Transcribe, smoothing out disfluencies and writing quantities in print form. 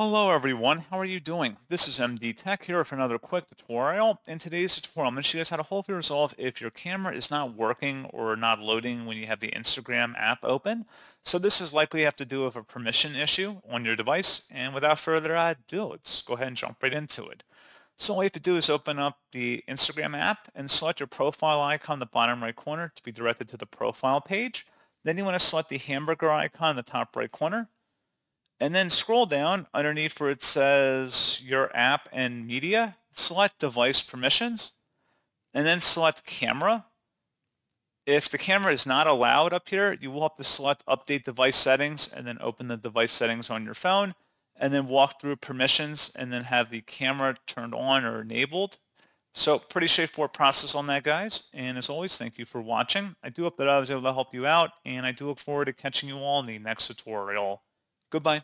Hello everyone, how are you doing? This is MD Tech here for another quick tutorial. In today's tutorial, I'm going to show you guys how to hopefully resolve if your camera is not working or not loading when you have the Instagram app open. So this is likely you have to do with a permission issue on your device. And without further ado, let's go ahead and jump right into it. So all you have to do is open up the Instagram app and select your profile icon in the bottom right corner to be directed to the profile page. Then you want to select the hamburger icon in the top right corner. And then scroll down underneath where it says your app and media, select device permissions, and then select camera. If the camera is not allowed up here, you will have to select update device settings and then open the device settings on your phone and then walk through permissions and then have the camera turned on or enabled. So pretty straightforward process on that, guys. And as always, thank you for watching. I do hope that I was able to help you out, and I do look forward to catching you all in the next tutorial. Goodbye.